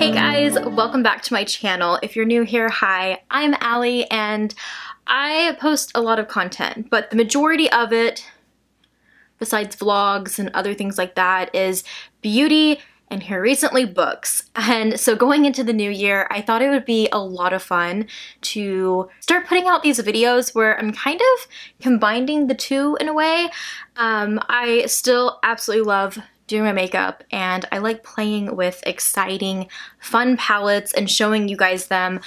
Hey guys, welcome back to my channel. If you're new here, hi, I'm Allie and I post a lot of content, but the majority of it, besides vlogs and other things like that, is beauty and here recently books. And so going into the new year, I thought it would be a lot of fun to start putting out these videos where I'm kind of combining the two in a way. I still absolutely love doing my makeup and I like playing with exciting, fun palettes and showing you guys them.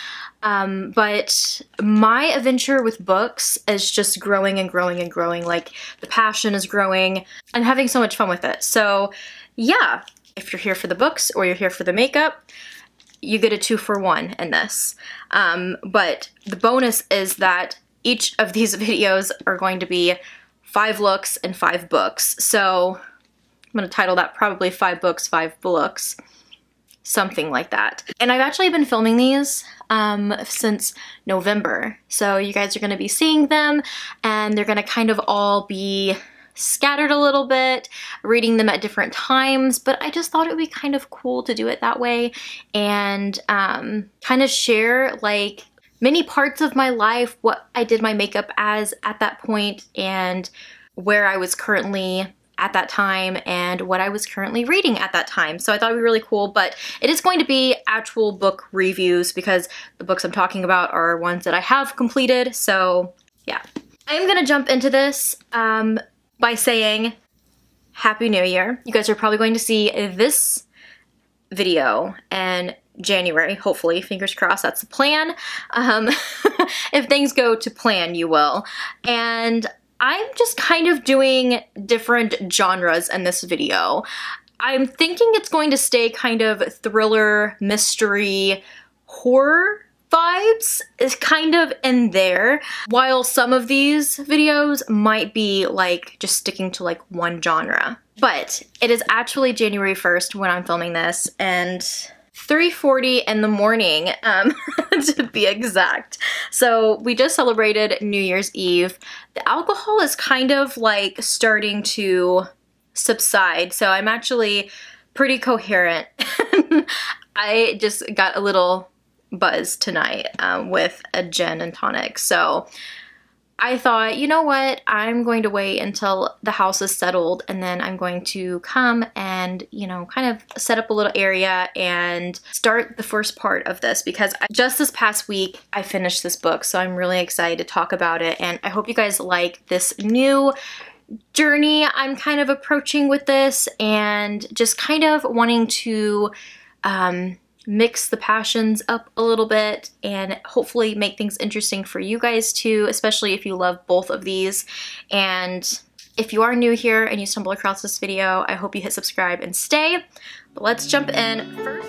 But my adventure with books is just growing and growing and growing. Like the passion is growing. I'm having so much fun with it. So yeah, if you're here for the books or you're here for the makeup, you get a 2-for-1 in this. But the bonus is that each of these videos are going to be 5 looks and 5 books. So I'm gonna title that probably 5 books, 5 looks, something like that. And I've actually been filming these since November. So you guys are gonna be seeing them and they're gonna kind of all be scattered a little bit, reading them at different times, but I just thought it would be kind of cool to do it that way and kind of share like many parts of my life, what I did my makeup as at that point and where I was currently at that time and what I was currently reading at that time. So I thought it'd be really cool, but it is going to be actual book reviews because the books I'm talking about are ones that I have completed. So yeah, I'm gonna jump into this by saying Happy New Year. You guys are probably going to see this video in January, hopefully, fingers crossed, that's the plan. If things go to plan, you will. And I'm just kind of doing different genres in this video. I'm thinking it's going to stay kind of thriller, mystery, horror vibes is kind of in there, while some of these videos might be like just sticking to like one genre. But it is actually January 1st when I'm filming this and 3:40 in the morning, to be exact. So we just celebrated New Year's Eve. The alcohol is kind of like starting to subside, so I'm actually pretty coherent. I just got a little buzz tonight with a gin and tonic, so I thought, you know what, I'm going to wait until the house is settled and then I'm going to come and, you know, kind of set up a little area and start the first part of this because just this past week I finished this book, so I'm really excited to talk about it and I hope you guys like this new journey I'm kind of approaching with this and just kind of wanting to mix the passions up a little bit and hopefully make things interesting for you guys too, especially if you love both of these. And if you are new here and you stumble across this video, I hope you hit subscribe and stay. But let's jump in first.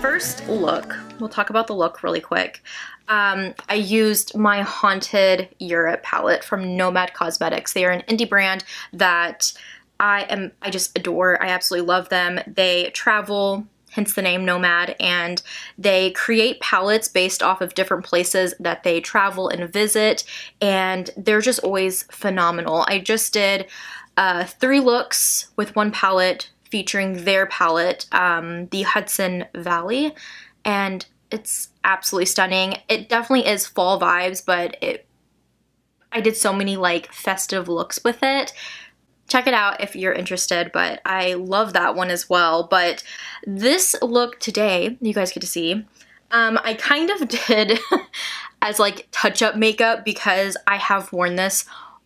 First look, we'll talk about the look really quick. I used my Haunted Europe palette from Nomad Cosmetics. They are an indie brand that I just adore. I absolutely love them. They travel, hence the name Nomad, and they create palettes based off of different places that they travel and visit, and they're just always phenomenal. I just did 3 looks with one palette featuring their palette, the Hudson Valley, and it's absolutely stunning. It definitely is fall vibes, but I did so many like festive looks with it. Check it out if you're interested, but I love that one as well. But this look today, you guys get to see, I kind of did as like touch-up makeup because I have worn this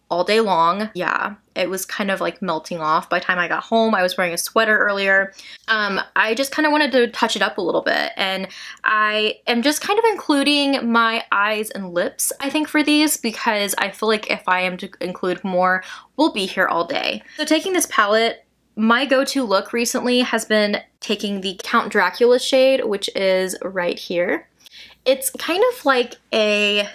all day long. Yeah, it was kind of like melting off by the time I got home. I was wearing a sweater earlier. I just kind of wanted to touch it up a little bit and I am just kind of including my eyes and lips, I think, for these because I feel like if I am to include more, we'll be here all day. So taking this palette, my go-to look recently has been taking the Count Dracula shade, which is right here. It's kind of like a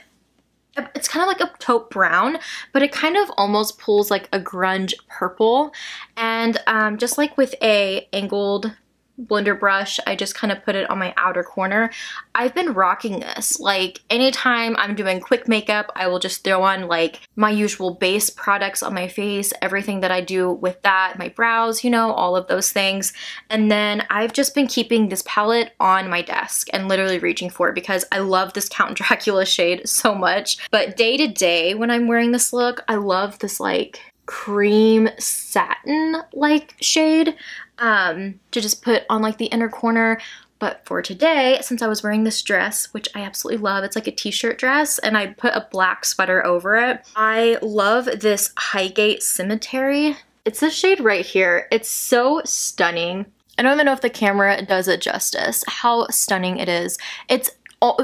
it's kind of like a taupe brown, but it kind of almost pulls like a grunge purple. And just like with a angled blender brush, I just kind of put it on my outer corner. I've been rocking this. Like anytime I'm doing quick makeup, I will just throw on like my usual base products on my face, everything that I do with that, my brows, you know, all of those things. And then I've just been keeping this palette on my desk and literally reaching for it because I love this Count Dracula shade so much. But day to day when I'm wearing this look, I love this like cream satin like shade to just put on like the inner corner. But for today, since I was wearing this dress, which I absolutely love, it's like a t-shirt dress, and I put a black sweater over it. I love this Highgate Cemetery. It's this shade right here. It's so stunning. I don't even know if the camera does it justice, how stunning it is. It's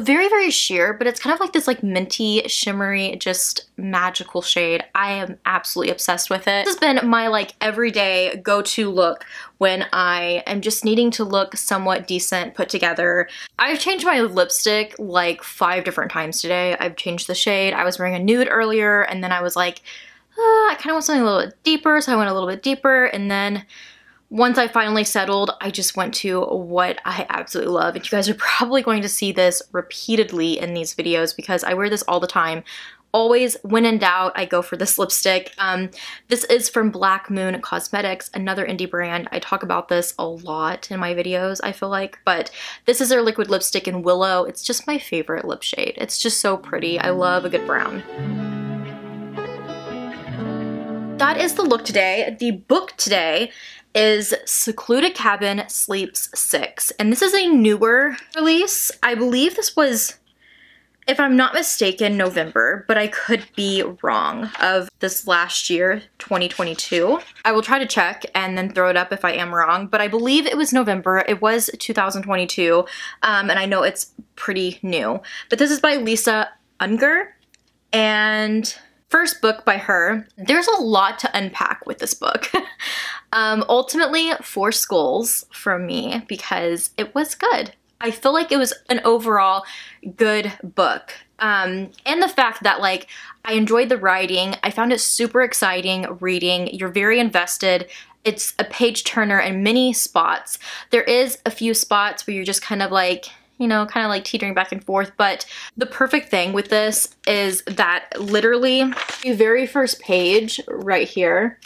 very, very sheer, but it's kind of like this like minty, shimmery, just magical shade. I am absolutely obsessed with it. This has been my like everyday go-to look when I am just needing to look somewhat decent, put together. I've changed my lipstick like 5 different times today. I've changed the shade. I was wearing a nude earlier, and then I was like, I kind of want something a little bit deeper, so I went a little bit deeper, and then once I finally settled, I just went to what I absolutely love. And you guys are probably going to see this repeatedly in these videos because I wear this all the time. Always, when in doubt, I go for this lipstick. This is from Black Moon Cosmetics, another indie brand. I talk about this a lot in my videos, I feel like, but this is their liquid lipstick in Willow. It's just my favorite lip shade. It's just so pretty. I love a good brown. That is the look today. The book today is Secluded Cabin Sleeps 6, and this is a newer release. I believe this was, if I'm not mistaken, November, but I could be wrong, of this last year, 2022. I will try to check and then throw it up if I am wrong, but I believe it was November. It was 2022, and I know it's pretty new. But this is by Lisa Unger, and first book by her. There's a lot to unpack with this book. Ultimately, 4 skulls from me because it was good. I feel like it was an overall good book. And the fact that like I enjoyed the writing, I found it super exciting reading. You're very invested. It's a page turner in many spots. There is a few spots where you're just kind of like, you know, kind of like teetering back and forth, but the perfect thing with this is that literally the very first page right here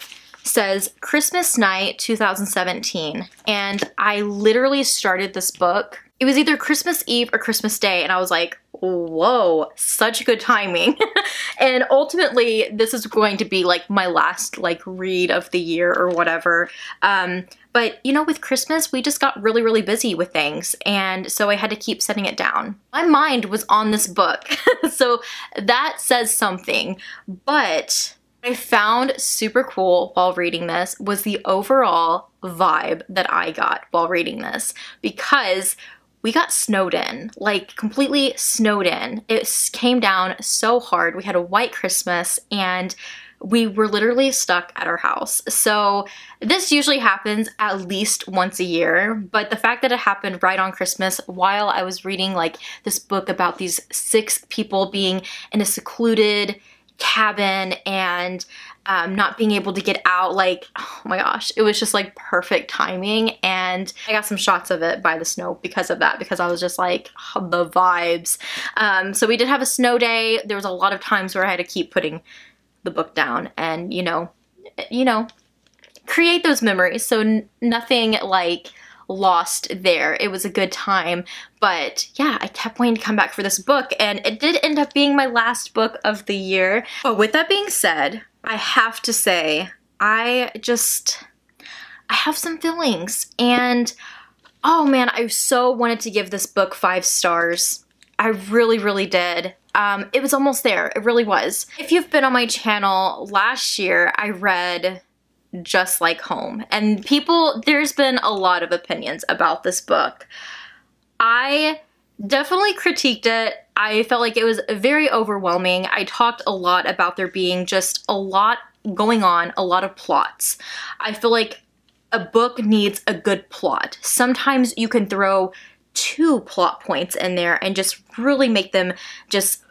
says Christmas night 2017, and I literally started this book. It was either Christmas Eve or Christmas Day, and I was like, whoa, such good timing. And ultimately, this is going to be like my last like read of the year or whatever. But you know, with Christmas, we just got really, really busy with things. And so I had to keep setting it down. My mind was on this book. So that says something. But what I found super cool while reading this was the overall vibe that I got while reading this, because we got snowed in, like completely snowed in. It came down so hard. We had a white Christmas and we were literally stuck at our house. So this usually happens at least once a year, but the fact that it happened right on Christmas while I was reading like this book about these 6 people being in a secluded cabin and not being able to get out, like, oh my gosh, it was just like perfect timing. And I got some shots of it by the snow because of that, because I was just like, oh, the vibes. So we did have a snow day. There was a lot of times where I had to keep putting the book down and, you know, create those memories. So nothing like lost there. It was a good time, but yeah, I kept waiting to come back for this book, and it did end up being my last book of the year. But with that being said, I have to say, I have some feelings, and oh man, I so wanted to give this book 5 stars. I really, really did. It was almost there. It really was. If you've been on my channel, last year I read Just Like Home, and people, there's been a lot of opinions about this book. I definitely critiqued it. I felt like it was very overwhelming. I talked a lot about there being just a lot going on, a lot of plots. I feel like a book needs a good plot. Sometimes you can throw 2 plot points in there and just really make them just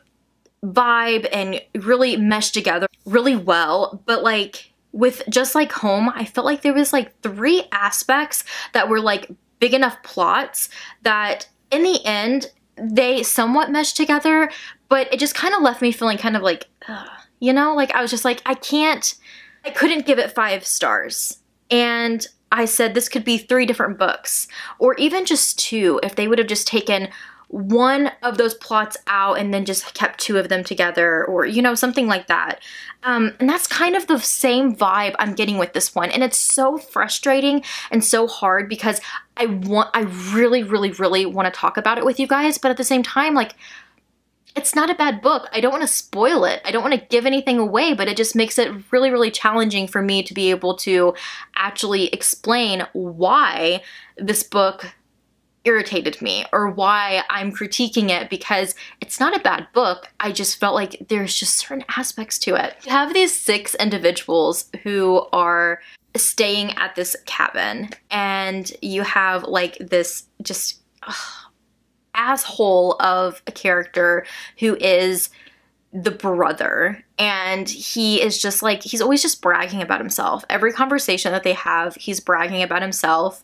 vibe and really meshed together really well. But like with Just Like Home, I felt like there was like three aspects that were like big enough plots that in the end they somewhat meshed together, but it just kind of left me feeling kind of like, ugh, you know, like I was just like, I couldn't give it 5 stars. And I said this could be 3 different books, or even just 2 if they would have just taken one of those plots out and then just kept 2 of them together, or you know, something like that. And that's kind of the same vibe I'm getting with this one, and it's so frustrating and so hard because I really, really, really want to talk about it with you guys, but at the same time, like, it's not a bad book. I don't want to spoil it. I don't want to give anything away, but it just makes it really, really challenging for me to be able to actually explain why this book irritated me or why I'm critiquing it, because it's not a bad book. I just felt like there's just certain aspects to it. You have these 6 individuals who are staying at this cabin, and you have like this just asshole of a character who is the brother, and he is just like, he's always just bragging about himself. Every conversation that they have, he's bragging about himself.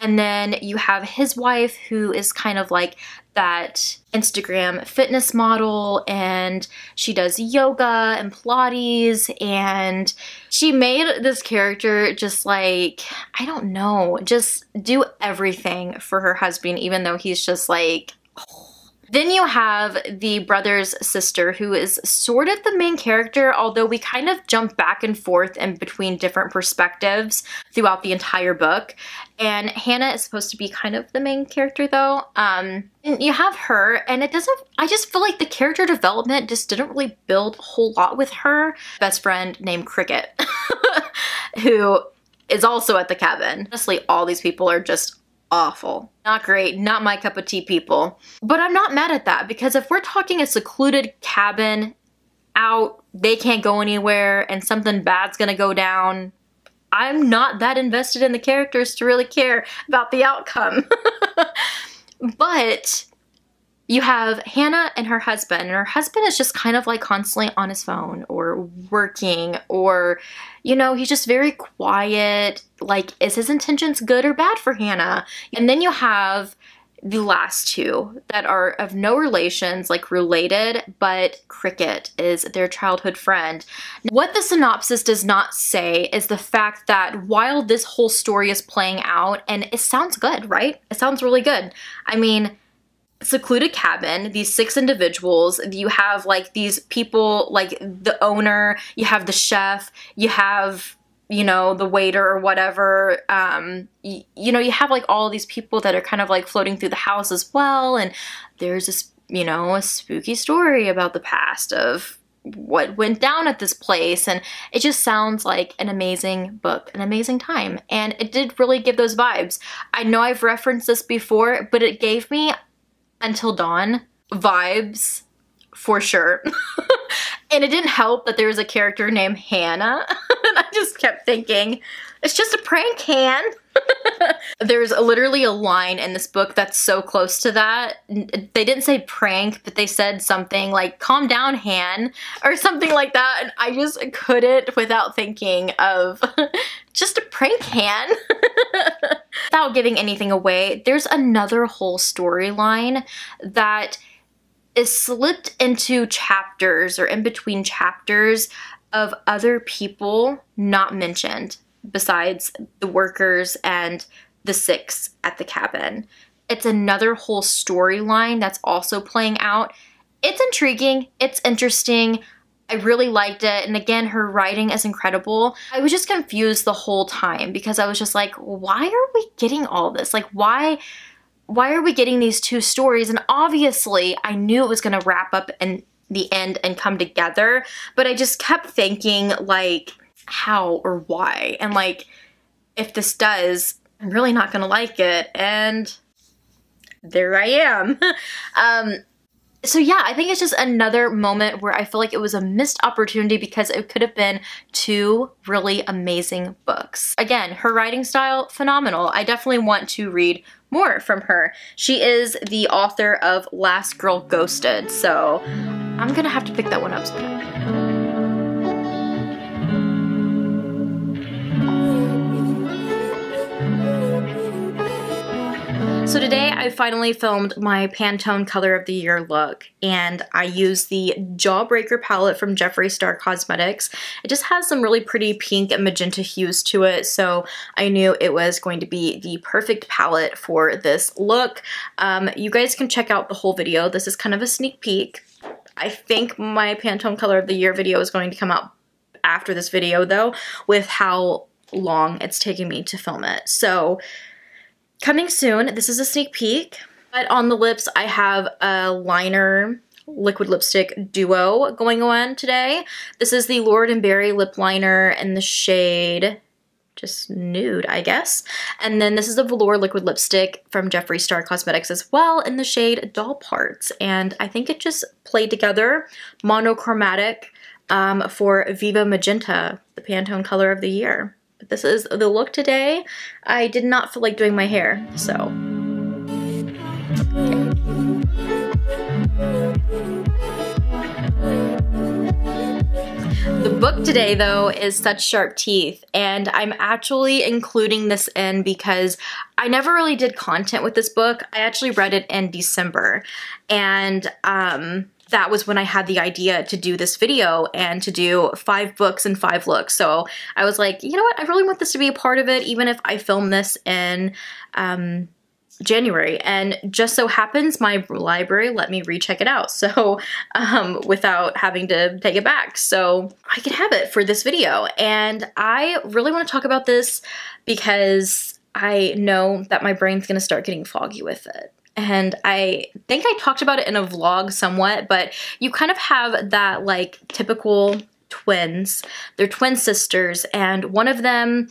And then you have his wife, who is kind of like that Instagram fitness model, and she does yoga and Pilates, and she made this character just like, I don't know, just do everything for her husband, even though he's just like, oh. Then you have the brother's sister, who is sort of the main character, although we kind of jump back and forth in between different perspectives throughout the entire book. And Hannah is supposed to be kind of the main character though. And you have her, and it doesn't, I just feel like the character development just didn't really build a whole lot with her best friend named Cricket, who is also at the cabin. Honestly, all these people are just awful. Not great, not my cup of tea people. But I'm not mad at that, because if we're talking a secluded cabin out, they can't go anywhere, and something bad's gonna go down, I'm not that invested in the characters to really care about the outcome. But you have Hannah and her husband is just kind of like constantly on his phone or working, or, you know, he's just very quiet. Like, is his intentions good or bad for Hannah? And then you have the last 2 that are of no relations, like related, but Cricket is their childhood friend. What the synopsis does not say is the fact that while this whole story is playing out, and it sounds good, right? It sounds really good. I mean, secluded cabin, these 6 individuals, you have like these people, like the owner, you have the chef, you have, you know, the waiter or whatever, you know, you have like all these people that are kind of like floating through the house as well, and there's this, you know, a spooky story about the past of what went down at this place, and it just sounds like an amazing book, an amazing time, and it did really give those vibes. I know I've referenced this before, but it gave me Until Dawn vibes for sure. And it didn't help that there was a character named Hannah. And I just kept thinking, it's just a prank, Han. There's literally a line in this book that's so close to that. They didn't say prank, but they said something like, calm down, Han, or something like that. And I just couldn't without thinking of just a prank, Han. Without giving anything away, there's another whole storyline that is slipped into chapters or in between chapters of other people not mentioned besides the workers and the 6 at the cabin. It's another whole storyline that's also playing out. It's intriguing, it's interesting, I really liked it, and again, her writing is incredible. I was just confused the whole time because I was just like, why are we getting all this? Like, why are we getting these 2 stories? And obviously, I knew it was gonna wrap up in the end and come together, but I just kept thinking, like, how or why? And like, if this does, I'm really not gonna like it, and there I am. So yeah, I think it's just another moment where I feel like it was a missed opportunity because it could have been 2 really amazing books. Again, her writing style, phenomenal. I definitely want to read more from her. She is the author of Last Girl Ghosted, so I'm gonna have to pick that one up sometime. So today I finally filmed my Pantone Color of the Year look, and I used the Jawbreaker palette from Jeffree Star Cosmetics. It just has some really pretty pink and magenta hues to it, so I knew it was going to be the perfect palette for this look. You guys can check out the whole video. This is kind of a sneak peek. I think my Pantone Color of the Year video is going to come out after this video though, with how long it's taking me to film it. So coming soon, this is a sneak peek, but on the lips I have a liner liquid lipstick duo going on today. This is the Lord & Berry lip liner in the shade just nude, I guess. And then this is the Velour liquid lipstick from Jeffree Star Cosmetics as well in the shade Doll Parts. And I think it just played together, monochromatic for Viva Magenta, the Pantone Color of the Year. This is the look today. I did not feel like doing my hair, so. The book today though is Such Sharp Teeth, and I'm actually including this in because I never really did content with this book. I actually read it in December, and that was when I had the idea to do this video and to do 5 books and 5 looks. So I was like, you know what? I really want this to be a part of it, even if I film this in January. And just so happens my library let me recheck it out, so without having to take it back. So I could have it for this video. And I really want to talk about this because I know that my brain's going to start getting foggy with it. And I think I talked about it in a vlog somewhat, but you kind of have that like typical twins. They're twin sisters, and one of them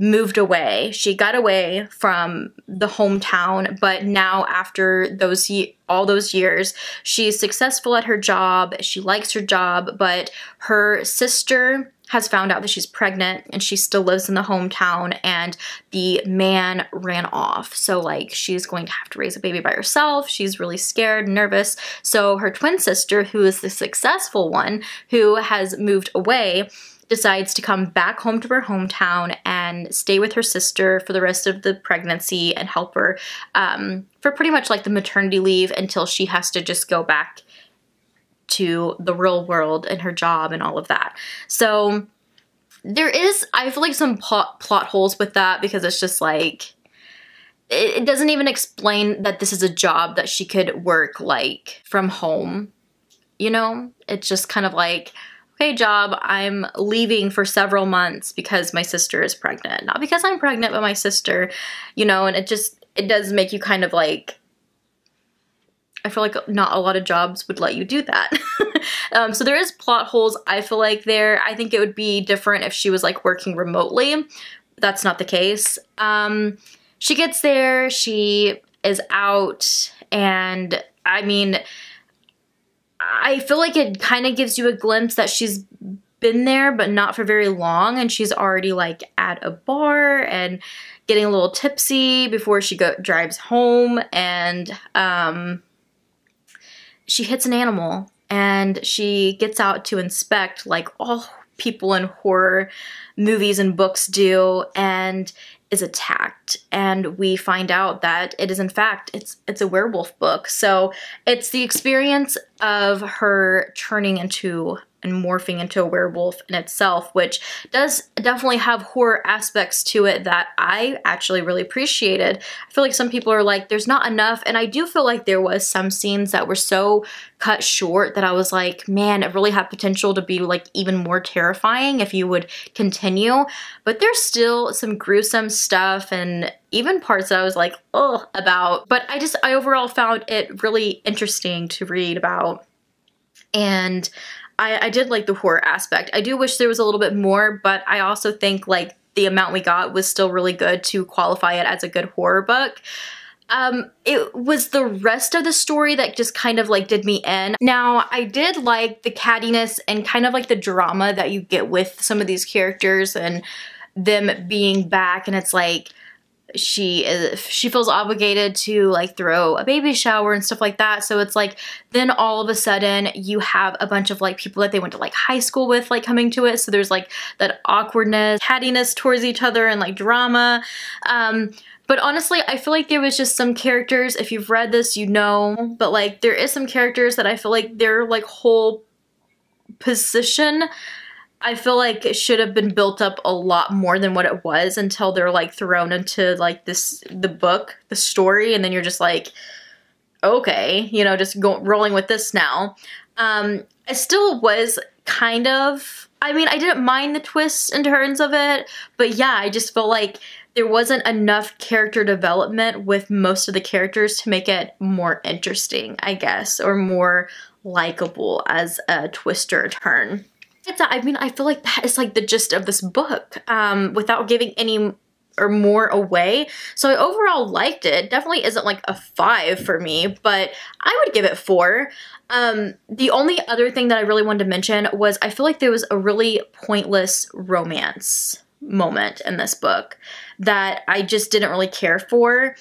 moved away. She got away from the hometown, but now after those all those years, she's successful at her job. She likes her job, but her sister has found out that she's pregnant, and she still lives in the hometown, and the man ran off. So like, she's going to have to raise a baby by herself. She's really scared and nervous. So her twin sister, who is the successful one, who has moved away, decides to come back home to her hometown and stay with her sister for the rest of the pregnancy and help her for pretty much like the maternity leave until she has to just go back to the real world and her job and all of that. So there is, I feel like, some plot holes with that, because it's just like, it doesn't even explain that this is a job that she could work like from home, you know? It's just kind of like, okay job, I'm leaving for several months because my sister is pregnant. Not because I'm pregnant, but my sister, you know, and it just, it does make you kind of like, I feel like not a lot of jobs would let you do that. So there is plot holes, I feel like, there. I think it would be different if she was like working remotely. That's not the case. She gets there, she is out, and I mean, I feel like it kind of gives you a glimpse that she's been there, but not for very long, and she's already like at a bar and getting a little tipsy before she drives home, and she hits an animal, and she gets out to inspect like all people in horror movies and books do, and is attacked. And we find out that it is, in fact, it's a werewolf book. So it's the experience of her turning into and morphing into a werewolf in itself, which does definitely have horror aspects to it that I actually really appreciated. I feel like some people are like, there's not enough, and I do feel like there was some scenes that were so cut short that I was like, man, it really had potential to be like even more terrifying if you would continue. But there's still some gruesome stuff and even parts that I was like, ugh, about. But I overall found it really interesting to read about, and I did like the horror aspect. I do wish there was a little bit more, but I also think like the amount we got was still really good to qualify it as a good horror book. It was the rest of the story that just kind of like did me in. Now, I did like the cattiness and kind of like the drama that you get with some of these characters and them being back, and it's like, she feels obligated to like throw a baby shower and stuff like that. So it's like, then all of a sudden you have a bunch of like people that they went to like high school with like coming to it. So there's like that awkwardness, cattiness towards each other and like drama. But honestly, I feel like there was just some characters, if you've read this, you know, but like there is some characters that I feel like their like whole position, I feel like it should have been built up a lot more than what it was until they're like thrown into like this, the book, the story, and then you're just like, okay, you know, just rolling with this now. It still was kind of, I mean, I didn't mind the twists and turns of it, but yeah, I just felt like there wasn't enough character development with most of the characters to make it more interesting, I guess, or more likable as a twist or a turn. I mean, I feel like that is like the gist of this book, without giving any or more away. So I overall liked it. Definitely isn't like a 5 for me, but I would give it 4. The only other thing that I really wanted to mention was I feel like there was a really pointless romance moment in this book that I just didn't really care for.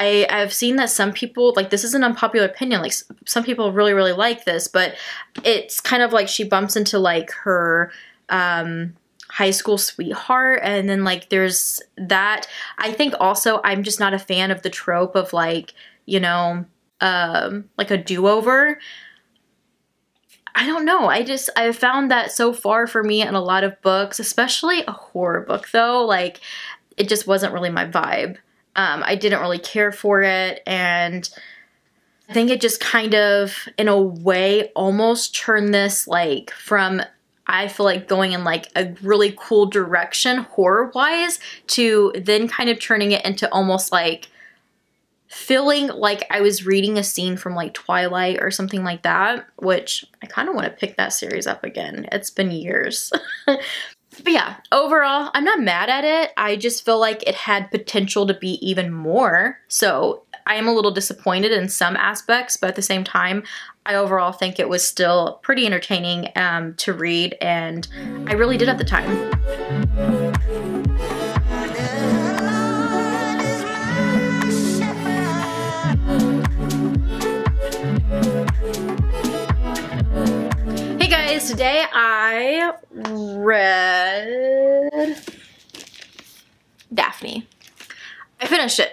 I've seen that some people, like this is an unpopular opinion, like some people really, really like this, but it's kind of like she bumps into like her high school sweetheart, and then like there's that. I think also I'm just not a fan of the trope of like, you know, like a do-over. I don't know. I found that so far for me in a lot of books, especially a horror book though, like it just wasn't really my vibe. I didn't really care for it, and I think it just kind of, in a way, almost turned this, like, from, I feel like, going in, like, a really cool direction horror-wise to then kind of turning it into almost, like, feeling like I was reading a scene from, like, Twilight or something like that, which I kind of want to pick that series up again. It's been years. But yeah, overall, I'm not mad at it. I just feel like it had potential to be even more. So I am a little disappointed in some aspects, but at the same time, I overall think it was still pretty entertaining to read, and I really did at the time. Today I read Daphne. I finished it.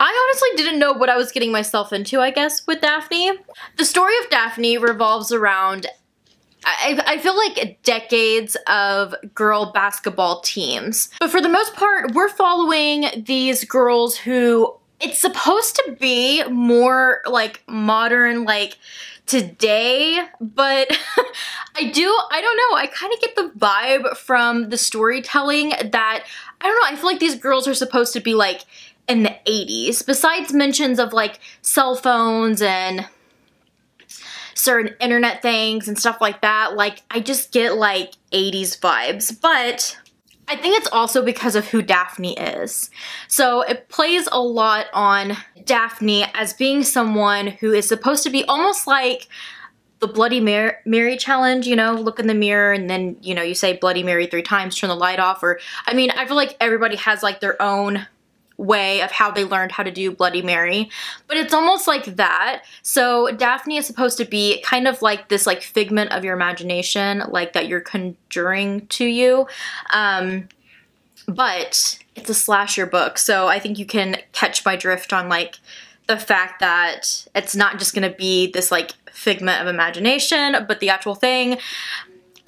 I honestly didn't know what I was getting myself into, I guess, with Daphne. The story of Daphne revolves around, I feel like, decades of girl basketball teams. But for the most part, we're following these girls who, it's supposed to be more like modern, like today, but I don't know, I kind of get the vibe from the storytelling that, I don't know, I feel like these girls are supposed to be like in the 80s, besides mentions of like cell phones and certain internet things and stuff like that. Like, I just get like 80s vibes, but I think it's also because of who Daphne is. So it plays a lot on Daphne as being someone who is supposed to be almost like the Bloody Mary challenge, you know, look in the mirror and then, you know, you say Bloody Mary 3 times, turn the light off. Or, I mean, I feel like everybody has like their own way of how they learned how to do Bloody Mary, but it's almost like that. So Daphne is supposed to be kind of like this like figment of your imagination, like that you're conjuring to you, but it's a slasher book, so I think you can catch my drift on like the fact that it's not just gonna be this like figment of imagination, but the actual thing.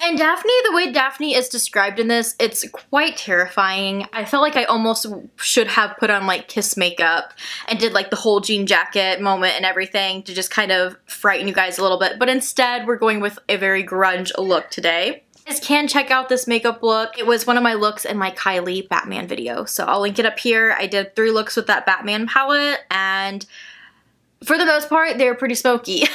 And Daphne, the way Daphne is described in this, it's quite terrifying. I felt like I almost should have put on like Kiss makeup and did like the whole jean jacket moment and everything to just kind of frighten you guys a little bit. But instead, we're going with a very grunge look today. You guys can check out this makeup look. It was one of my looks in my Kylie Batman video, so I'll link it up here. I did 3 looks with that Batman palette, and for the most part, they're pretty smoky,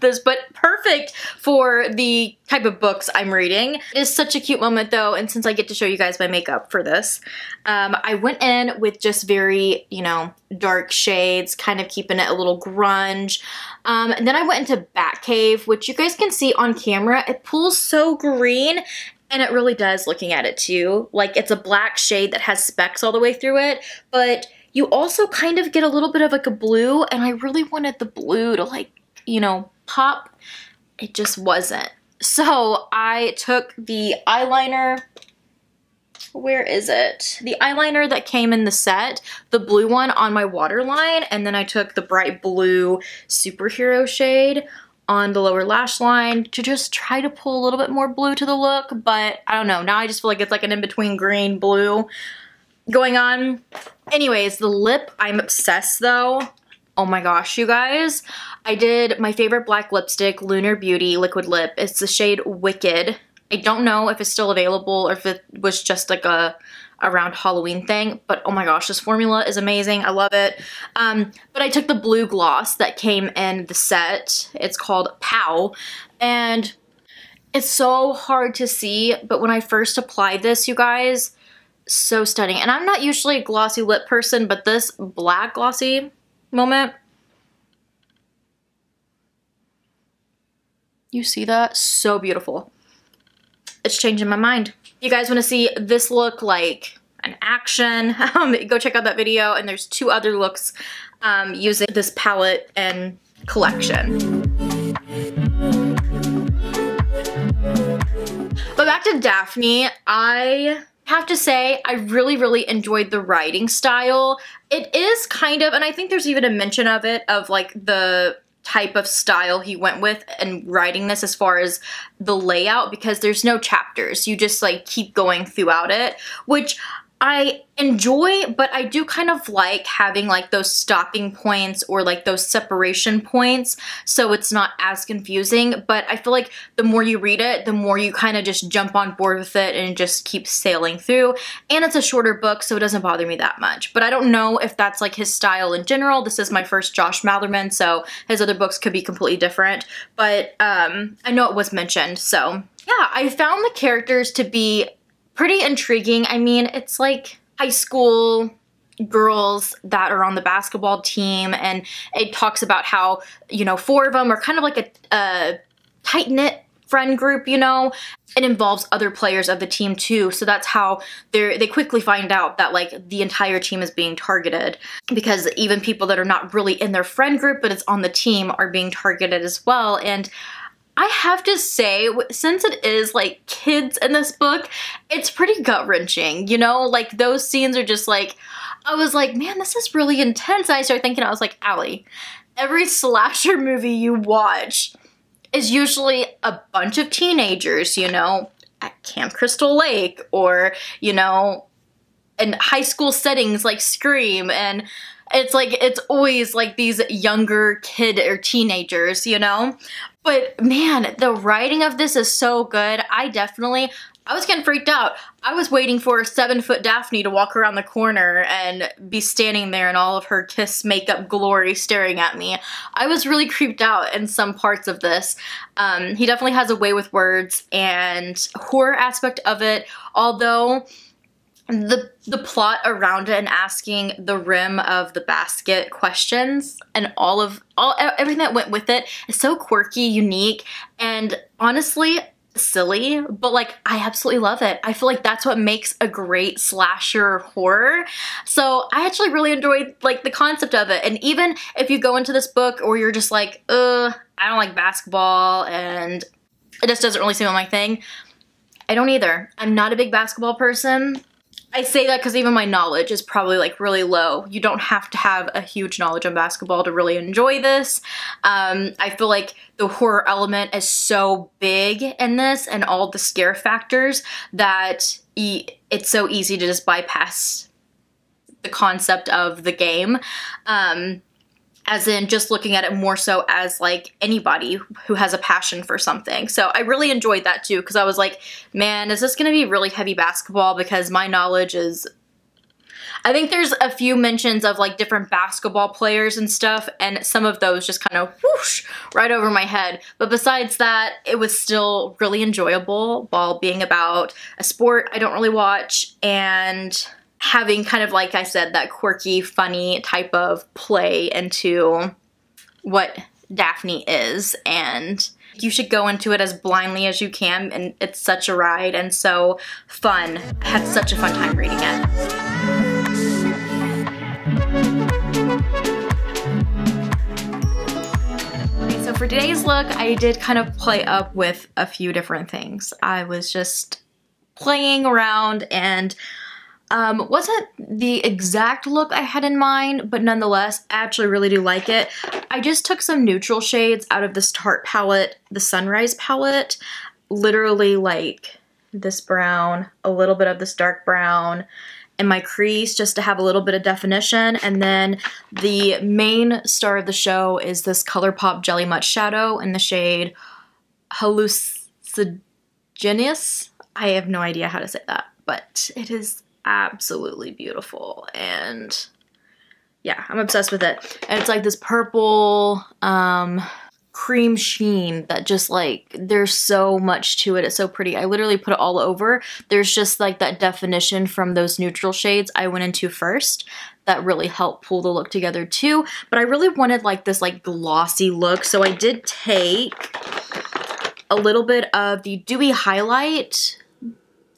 but perfect for the type of books I'm reading. It is such a cute moment though, and since I get to show you guys my makeup for this, I went in with just very, you know, dark shades, kind of keeping it a little grunge. And then I went into Batcave, which you guys can see on camera. It pulls so green, and it really does looking at it too. Like, it's a black shade that has specks all the way through it, but You also kind of get a little bit of like a blue, and I really wanted the blue to like, you know, pop. It just wasn't. So I took the eyeliner. Where is it? The eyeliner that came in the set, the blue one on my waterline, and then I took the bright blue superhero shade on the lower lash line to just try to pull a little bit more blue to the look, but I don't know. Now I just feel like it's like an in-between green blue going on. Anyways, the lip, I'm obsessed though. Oh my gosh, you guys. I did my favorite black lipstick, Lunar Beauty Liquid Lip. It's the shade Wicked. I don't know if it's still available or if it was just like a around Halloween thing, but oh my gosh, this formula is amazing. I love it. But I took the blue gloss that came in the set. It's called POW, and it's so hard to see, but when I first applied this, you guys, so stunning. And I'm not usually a glossy lip person, but this black glossy moment, you see that? So beautiful. It's changing my mind. You guys want to see this look like an action, go check out that video, and there's two other looks using this palette and collection. But back to Daphne, I have to say I really, really enjoyed the writing style. It is kind of, and I think there's even a mention of it, of like the type of style he went with and writing this as far as the layout, because there's no chapters. You just like keep going throughout it, which I enjoy, but I do kind of like having like those stopping points or like those separation points, so it's not as confusing. But I feel like the more you read it, the more you kind of just jump on board with it and just keep sailing through. And it's a shorter book, so it doesn't bother me that much. But I don't know if that's like his style in general. This is my first Josh Malerman, so his other books could be completely different. But I know it was mentioned, so yeah, I found the characters to be pretty intriguing. I mean, it's like high school girls that are on the basketball team, and it talks about how, you know, four of them are kind of like a tight-knit friend group, you know. It involves other players of the team too, so that's how they quickly find out that like the entire team is being targeted, because even people that are not really in their friend group but it's on the team are being targeted as well. And I have to say, since it is like kids in this book, it's pretty gut-wrenching, you know? Like those scenes are just like, I was like, man, this is really intense. And I started thinking, I was like, Allie, every slasher movie you watch is usually a bunch of teenagers, you know, at Camp Crystal Lake, or, you know, in high school settings like Scream, and it's like, it's always like these younger kid or teenagers, you know? But man, the writing of this is so good. I was getting freaked out. I was waiting for 7-foot Daphne to walk around the corner and be standing there in all of her kiss makeup glory staring at me. I was really creeped out in some parts of this. He definitely has a way with words and horror aspect of it, although the plot around it and asking the rim of the basket questions and everything that went with it is so quirky, unique, and honestly silly, but like I absolutely love it. I feel like that's what makes a great slasher horror. So I actually really enjoyed like the concept of it. And even if you go into this book or you're just like, I don't like basketball and it just doesn't really seem like my thing. I don't either. I'm not a big basketball person. I say that because even my knowledge is probably like really low. You don't have to have a huge knowledge on basketball to really enjoy this. I feel like the horror element is so big in this and all the scare factors that it's so easy to just bypass the concept of the game. As in just looking at it more so as like anybody who has a passion for something. So I really enjoyed that too, because I was like, man, is this going to be really heavy basketball? Because my knowledge is, I think there's a few mentions of like different basketball players and stuff, and some of those just kind of whoosh right over my head. But besides that, it was still really enjoyable while being about a sport I don't really watch and having kind of, like I said, that quirky, funny type of play into what Daphne is. And you should go into it as blindly as you can, and it's such a ride and so fun. I had such a fun time reading it. For today's look, I did kind of play up with a few different things. I was just playing around and wasn't the exact look I had in mind, but nonetheless, I actually really do like it. I just took some neutral shades out of this Tarte palette, the Sunrise palette, literally like this brown, a little bit of this dark brown, in my crease just to have a little bit of definition. And then the main star of the show is this ColourPop Jelly Mutt Shadow in the shade Hallucigenius. I have no idea how to say that, but it is absolutely beautiful, and yeah, I'm obsessed with it. And it's like this purple cream sheen that just like, there's so much to it. It's so pretty. I literally put it all over. There's just like that definition from those neutral shades I went into first that really helped pull the look together too. But I really wanted like this like glossy look, so I did take a little bit of the dewy highlight.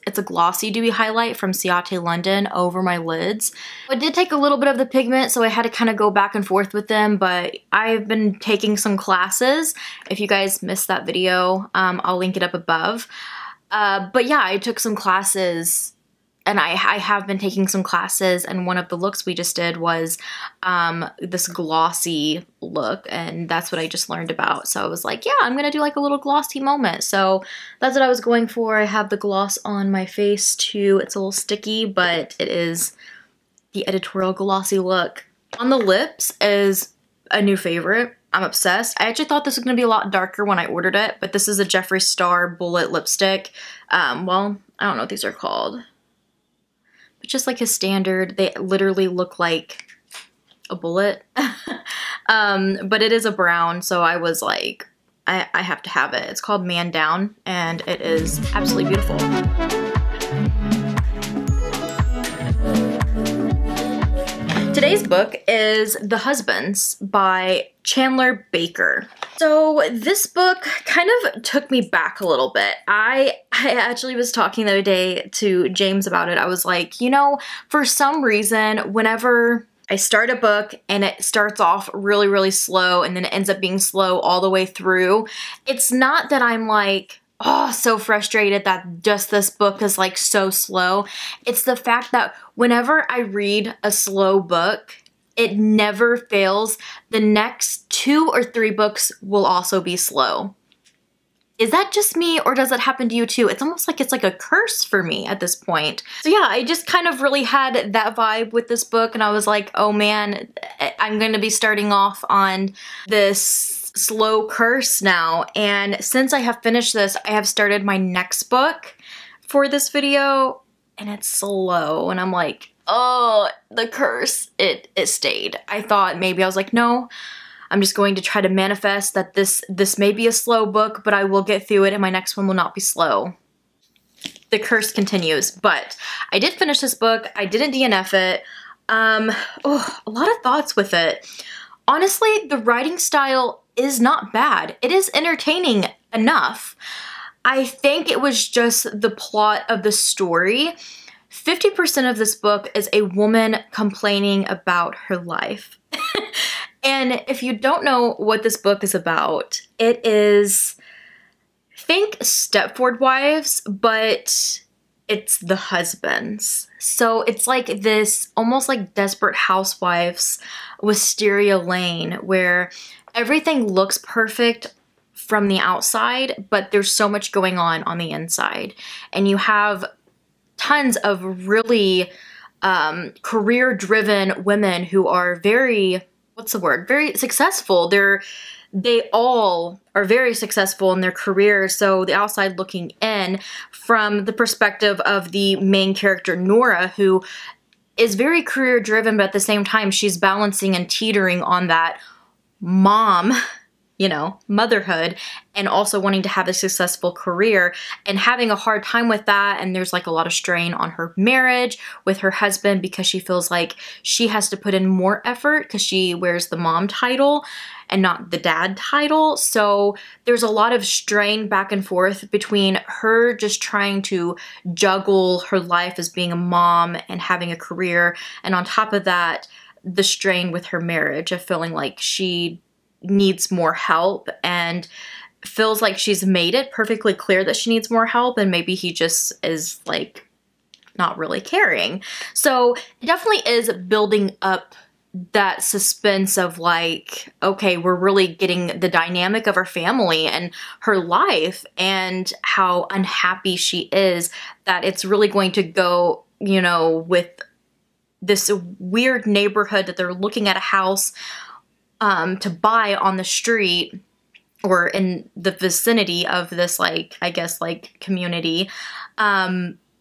It's a glossy dewy highlight from Ciate London over my lids. I did take a little bit of the pigment, so I had to kind of go back and forth with them, but I've been taking some classes. If you guys missed that video, I'll link it up above. But yeah, I took some classes, and I have been taking some classes, and one of the looks we just did was this glossy look, and that's what I just learned about. So I was like, yeah, I'm gonna do like a little glossy moment. So that's what I was going for. I have the gloss on my face too. It's a little sticky, but it is the editorial glossy look. On the lips is a new favorite. I'm obsessed. I actually thought this was gonna be a lot darker when I ordered it, but this is a Jeffree Star Bullet lipstick. Well, I don't know what these are called. Just like his standard, they literally look like a bullet. But it is a brown, so I was like, I have to have it. It's called Man Down, and it is absolutely beautiful. Today's book is The Husbands by Chandler Baker. So this book kind of took me back a little bit. I actually was talking the other day to James about it. I was like, you know, for some reason, whenever I start a book and it starts off really, really slow and then it ends up being slow all the way through, it's not that I'm like, oh, so frustrated that just this book is like so slow. It's the fact that whenever I read a slow book, it never fails. The next two or three books will also be slow. Is that just me, or does it happen to you too? It's almost like it's like a curse for me at this point. So yeah, I just kind of really had that vibe with this book, and I was like, oh man, I'm going to be starting off on this slow curse now. And since I have finished this, I have started my next book for this video, and it's slow, and I'm like, oh, the curse, it stayed. I thought maybe, I was like, no, I'm just going to try to manifest that this may be a slow book, but I will get through it and my next one will not be slow. The curse continues. But I did finish this book. I didn't DNF it. A lot of thoughts with it. Honestly, the writing style is not bad. It is entertaining enough. I think it was just the plot of the story. 50% of this book is a woman complaining about her life. And if you don't know what this book is about, it is, think Stepford Wives, but it's the husbands. So it's like this almost like Desperate Housewives wisteria lane where everything looks perfect from the outside, but there's so much going on the inside. And you have tons of really career-driven women who are very, what's the word? Very successful. They all are very successful in their career, so the outside looking in from the perspective of the main character, Nora, who is very career-driven, but at the same time, she's balancing and teetering on that mom, you know, motherhood, and also wanting to have a successful career and having a hard time with that. And there's like a lot of strain on her marriage with her husband because she feels like she has to put in more effort because she wears the mom title and not the dad title. So there's a lot of strain back and forth between her just trying to juggle her life as being a mom and having a career, and on top of that, the strain with her marriage of feeling like she needs more help and feels like she's made it perfectly clear that she needs more help, and maybe he just is like not really caring. So it definitely is building up that suspense of like, okay, we're really getting the dynamic of her family and her life and how unhappy she is, that it's really going to go, you know, with this weird neighborhood that they're looking at a house to buy on the street or in the vicinity of this, like, I guess, like, community.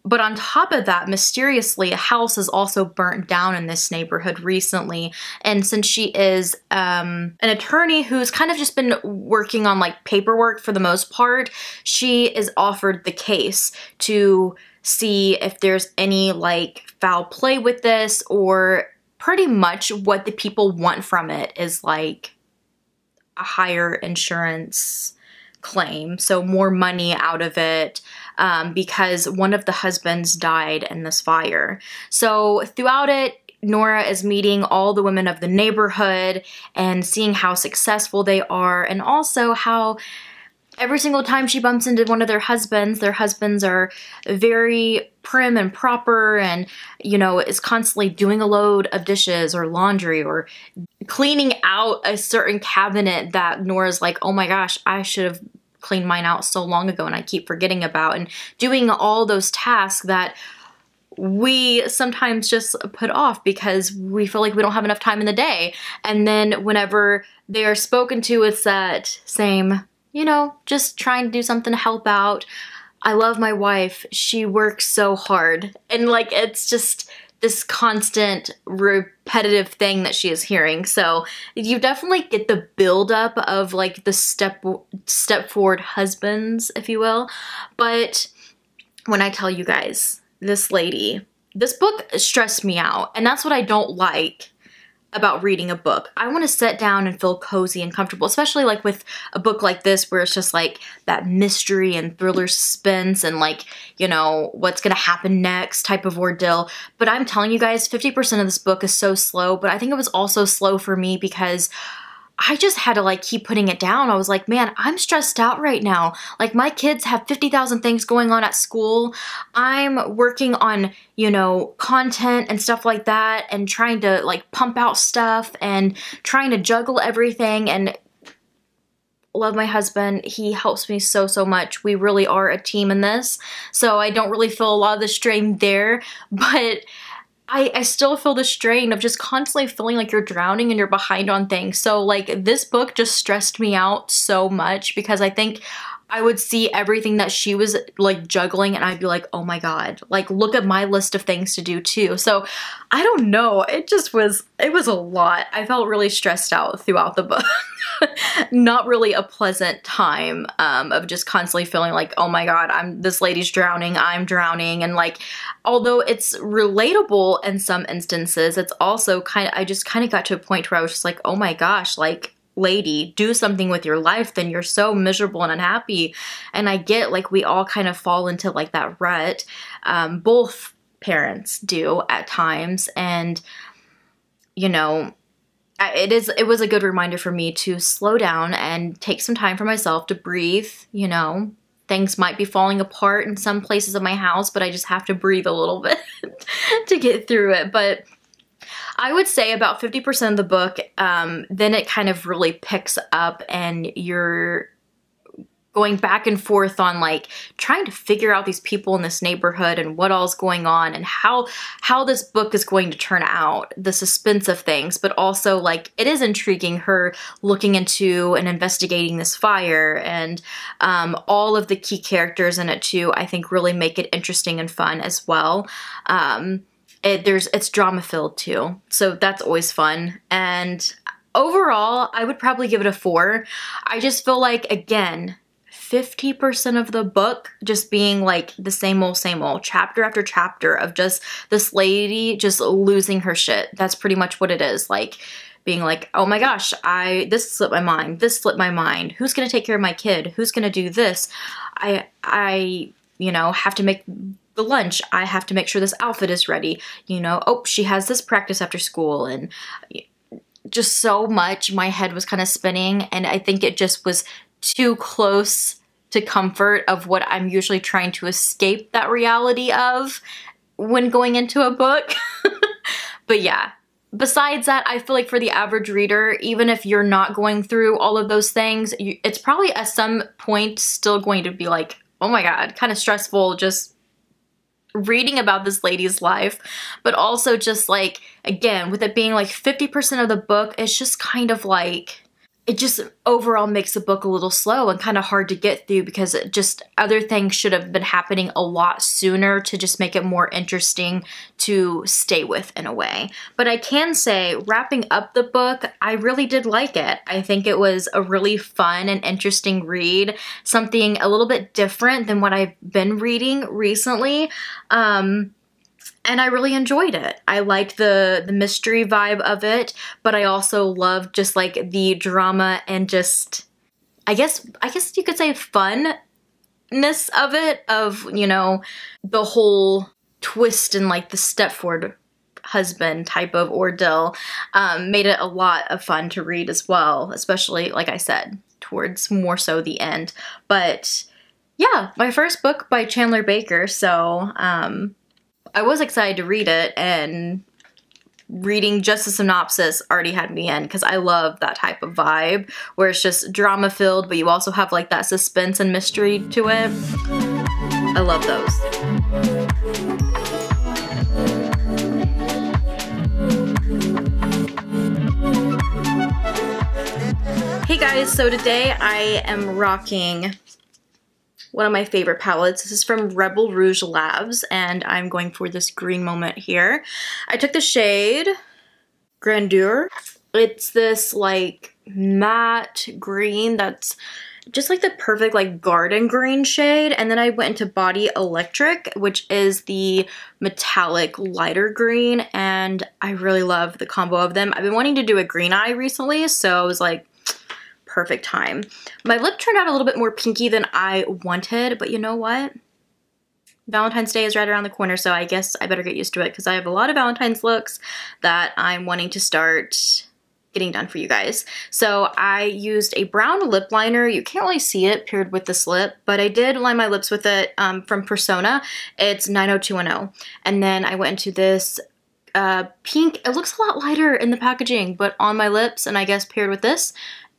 But on top of that, mysteriously, a house is also burnt down in this neighborhood recently. And since she is an attorney who's kind of just been working on, like, paperwork for the most part, she is offered the case to see if there's any, like, foul play with this, or pretty much what the people want from it is, like, a higher insurance claim, so more money out of it, because one of the husbands died in this fire. So throughout it, Nora is meeting all the women of the neighborhood and seeing how successful they are, and also how every single time she bumps into one of their husbands are very prim and proper and, you know, is constantly doing a load of dishes or laundry or cleaning out a certain cabinet that Nora's like, oh my gosh, I should have cleaned mine out so long ago and I keep forgetting about, and doing all those tasks that we sometimes just put off because we feel like we don't have enough time in the day. And then whenever they are spoken to, it's that same, you know, just trying to do something to help out. I love my wife. She works so hard. And like, it's just this constant repetitive thing that she is hearing. So you definitely get the buildup of like the step forward husbands, if you will. But when I tell you guys, this lady, this book stressed me out. And that's what I don't like about reading a book. I want to sit down and feel cozy and comfortable, especially like with a book like this where it's just like that mystery and thriller suspense and like, you know, what's going to happen next type of ordeal. But I'm telling you guys, 50% of this book is so slow, but I think it was also slow for me because I just had to like keep putting it down. I was like, man, I'm stressed out right now. Like my kids have 50,000 things going on at school. I'm working on, you know, content and stuff like that and trying to like pump out stuff and trying to juggle everything, and love my husband. He helps me so, so much. We really are a team in this. So I don't really feel a lot of the strain there, but I still feel the strain of just constantly feeling like you're drowning and you're behind on things. So like this book just stressed me out so much because I think I would see everything that she was like juggling and I'd be like, oh my God, like look at my list of things to do too. So I don't know. It just was, it was a lot. I felt really stressed out throughout the book. Not really a pleasant time of just constantly feeling like, oh my God, this lady's drowning, I'm drowning. And like, although it's relatable in some instances, it's also kind of, I just kind of got to a point where I was just like, oh my gosh, like lady, do something with your life, then you're so miserable and unhappy. And I get like, we all kind of fall into like that rut. Both parents do at times. And, you know, it was a good reminder for me to slow down and take some time for myself to breathe. You know, things might be falling apart in some places of my house, but I just have to breathe a little bit to get through it. But I would say about 50% of the book, then it kind of really picks up and you're going back and forth on like trying to figure out these people in this neighborhood and what all's going on and how this book is going to turn out, the suspense of things, but also like it is intriguing, her looking into and investigating this fire, and all of the key characters in it too, I think really make it interesting and fun as well. It's drama filled too. So that's always fun. And overall, I would probably give it a 4. I just feel like, again, 50% of the book just being like the same old chapter after chapter of just this lady just losing her shit. That's pretty much what it is. Like being like, oh my gosh, this slipped my mind. This slipped my mind. Who's going to take care of my kid? Who's going to do this? I, you know, have to make the lunch. I have to make sure this outfit is ready. You know, oh, she has this practice after school, and just so much. My head was kind of spinning, and I think it just was too close to comfort of what I'm usually trying to escape that reality of when going into a book. But yeah, besides that, I feel like for the average reader, even if you're not going through all of those things, it's probably at some point still going to be like, oh my God, kind of stressful just reading about this lady's life. But also just like, again, with it being like 50% of the book, it's just kind of like, it just overall makes the book a little slow and kind of hard to get through, because it just, other things should have been happening a lot sooner to just make it more interesting to stay with in a way. But I can say, wrapping up the book, I really did like it. I think it was a really fun and interesting read, something a little bit different than what I've been reading recently. And I really enjoyed it. I liked the mystery vibe of it, but I also loved just like the drama and just, I guess you could say funness of it, of, you know, the whole twist and like the Stepford husband type of ordeal, made it a lot of fun to read as well, especially, like I said, towards more so the end. But yeah, my first book by Chandler Baker, so, I was excited to read it, and reading just the synopsis already had me in, because I love that type of vibe where it's just drama filled, but you also have like that suspense and mystery to it. I love those. Hey guys, so today I am rocking one of my favorite palettes. This is from Rebel Rouge Labs, and I'm going for this green moment here. I took the shade Grandeur. It's this like matte green that's just like the perfect like garden green shade. And then I went into Body Electric, which is the metallic lighter green, and I really love the combo of them. I've been wanting to do a green eye recently, so I was like, perfect time. My lip turned out a little bit more pinky than I wanted, but you know what? Valentine's Day is right around the corner, so I guess I better get used to it, because I have a lot of Valentine's looks that I'm wanting to start getting done for you guys. So I used a brown lip liner. You can't really see it paired with this lip, but I did line my lips with it from Persona. It's 90210. And then I went into this pink. It looks a lot lighter in the packaging, but on my lips, and I guess paired with this,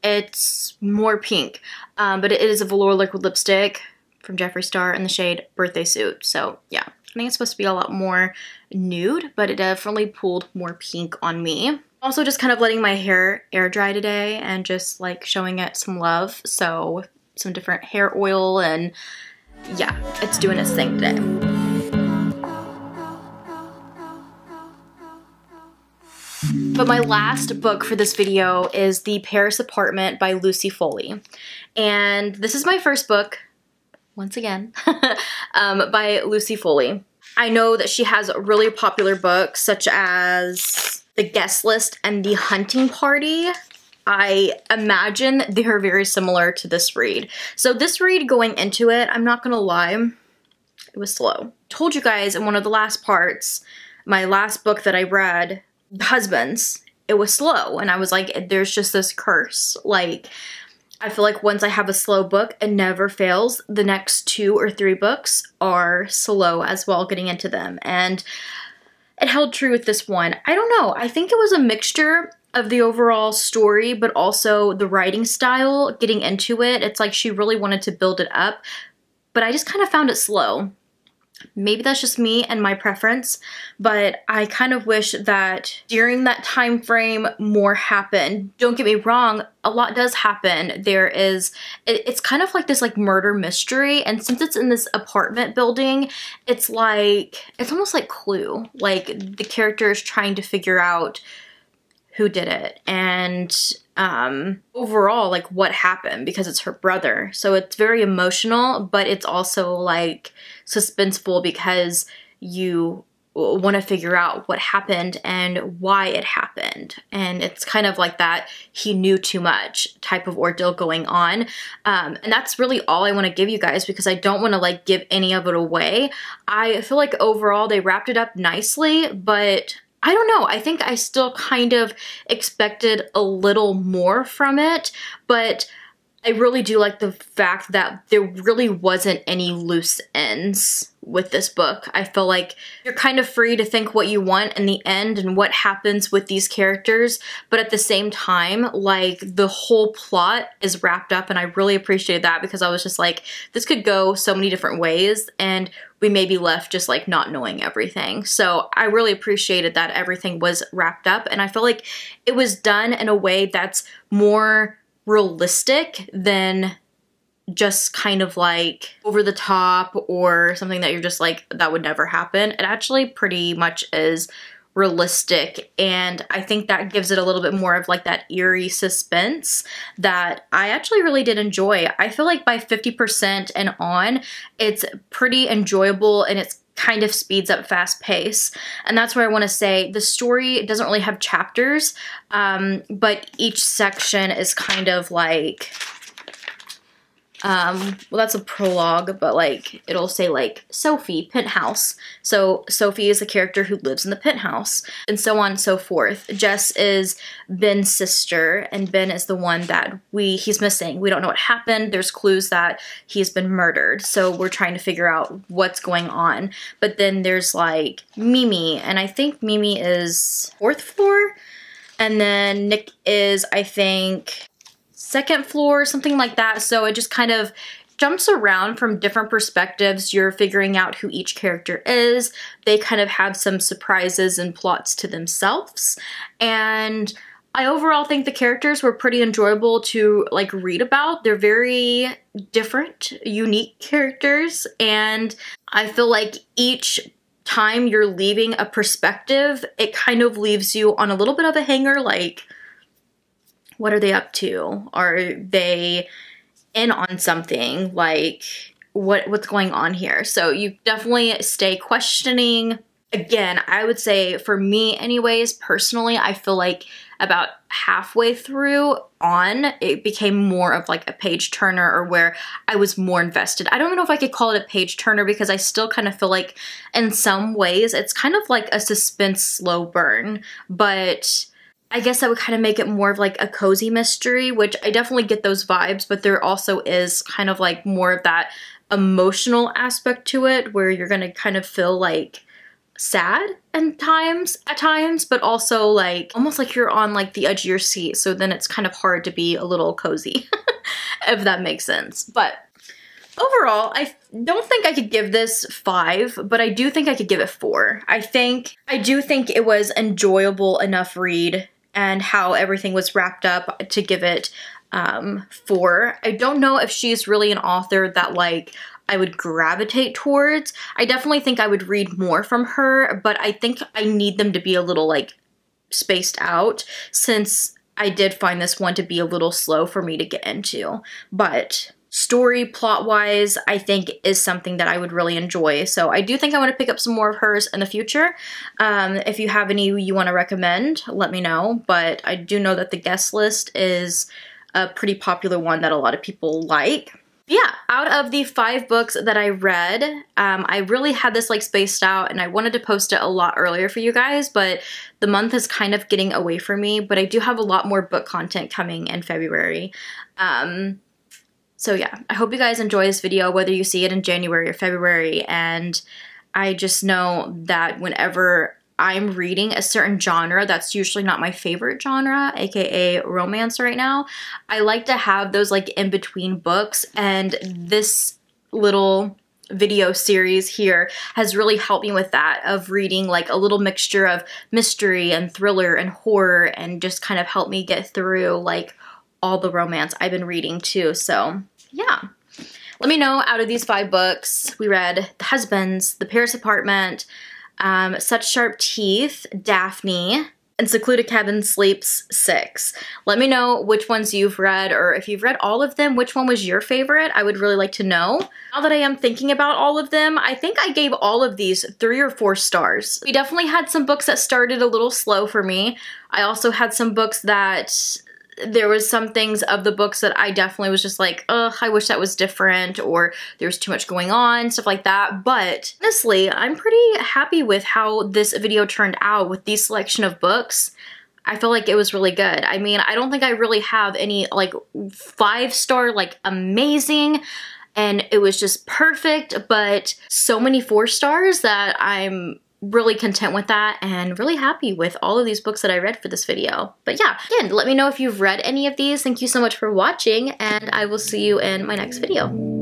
it's more pink, but it is a Velour liquid lipstick from Jeffree Star in the shade Birthday Suit. So yeah, I think it's supposed to be a lot more nude, but it definitely pulled more pink on me. Also just kind of letting my hair air dry today and just like showing it some love. So some different hair oil, and yeah, it's doing its thing today. But my last book for this video is The Paris Apartment by Lucy Foley. And this is my first book, once again, by Lucy Foley. I know that she has really popular books such as The Guest List and The Hunting Party. I imagine they are very similar to this read. So this read going into it, I'm not gonna lie, it was slow. Told you guys in one of the last parts, my last book that I read, The Husbands, it was slow, and I was like, there's just this curse. Like, I feel like once I have a slow book, it never fails. The next two or three books are slow as well, getting into them, and it held true with this one. I don't know, I think it was a mixture of the overall story, but also the writing style, getting into it. It's like she really wanted to build it up, but I just kind of found it slow. Maybe that's just me and my preference, but I kind of wish that during that time frame more happened. Don't get me wrong, a lot does happen. There is, it's kind of like this like murder mystery, and since it's in this apartment building, it's like, it's almost like Clue. Like the character is trying to figure out who did it, and overall like what happened, because it's her brother. So it's very emotional, but it's also like suspenseful, because you want to figure out what happened and why it happened. And it's kind of like that he knew too much type of ordeal going on. And that's really all I want to give you guys, because I don't want to like give any of it away. I feel like overall they wrapped it up nicely, but I don't know. I think I still kind of expected a little more from it, but I really do like the fact that there really wasn't any loose ends with this book. I feel like you're kind of free to think what you want in the end and what happens with these characters, but at the same time, like, the whole plot is wrapped up, and I really appreciated that because I was just like, this could go so many different ways, and we may be left just like not knowing everything. So I really appreciated that everything was wrapped up, and I feel like it was done in a way that's more realistic than just kind of like over the top or something that you're just like, that would never happen. It actually pretty much is realistic, and I think that gives it a little bit more of like that eerie suspense that I actually really did enjoy. I feel like by 50% and on, it's pretty enjoyable, and it's kind of speeds up fast pace. And that's where I want to say the story doesn't really have chapters, but each section is kind of like, well, that's a prologue, but like it'll say like Sophie, penthouse. So Sophie is the character who lives in the penthouse, and so on and so forth. Jess is Ben's sister, and Ben is the one that he's missing. We don't know what happened. There's clues that he's been murdered, so we're trying to figure out what's going on. But then there's like Mimi, and I think Mimi is 4th floor, and then Nick is, I think, 2nd floor, something like that. So it just kind of jumps around from different perspectives. You're figuring out who each character is. They kind of have some surprises and plots to themselves. And I overall think the characters were pretty enjoyable to like read about. They're very different, unique characters. And I feel like each time you're leaving a perspective, it kind of leaves you on a little bit of a hanger, like, what are they up to? Are they in on something? Like, what's going on here? So you definitely stay questioning. Again, I would say for me anyways, personally, I feel like about halfway through on, it became more of like a page turner, or where I was more invested. I don't even know if I could call it a page turner, because I still kind of feel like in some ways it's kind of like a suspense slow burn, but I guess I would kind of make it more of like a cozy mystery, which I definitely get those vibes, but there also is kind of like more of that emotional aspect to it, where you're going to kind of feel like sad at times, but also like almost like you're on like the edge of your seat. So then it's kind of hard to be a little cozy, if that makes sense. But overall, I don't think I could give this 5, but I do think I could give it 4. I do think it was enjoyable enough read, and how everything was wrapped up, to give it 4. I don't know if she's really an author that like I would gravitate towards. I definitely think I would read more from her, but I think I need them to be a little like spaced out, since I did find this one to be a little slow for me to get into. But story plot wise, I think is something that I would really enjoy. So I do think I want to pick up some more of hers in the future. If you have any you want to recommend, let me know. But I do know that The Guest List is a pretty popular one that a lot of people like. Yeah, out of the 5 books that I read, I really had this like spaced out, and I wanted to post it a lot earlier for you guys, but the month is kind of getting away from me. But I do have a lot more book content coming in February. So yeah, I hope you guys enjoy this video, whether you see it in January or February. And I just know that whenever I'm reading a certain genre that's usually not my favorite genre, aka romance right now, I like to have those like in-between books, and this little video series here has really helped me with that, of reading like a little mixture of mystery and thriller and horror, and just kind of helped me get through like all the romance I've been reading too. So yeah, let me know, out of these 5 books we read, The Husbands, The Paris Apartment, Such Sharp Teeth, Daphne, and Secluded Cabin Sleeps 6. Let me know which ones you've read, or if you've read all of them, which one was your favorite? I would really like to know. Now that I am thinking about all of them, I think I gave all of these 3 or 4 stars. We definitely had some books that started a little slow for me. I also had some books that there was some things of the books that I definitely was just like, ugh, I wish that was different, or there was too much going on, stuff like that. But honestly, I'm pretty happy with how this video turned out with the selection of books. I feel like it was really good. I mean, I don't think I really have any like 5-star, like amazing, and it was just perfect, but so many 4 stars that I'm really content with that and really happy with all of these books that I read for this video. But yeah, again, let me know if you've read any of these. Thank you so much for watching, and I will see you in my next video.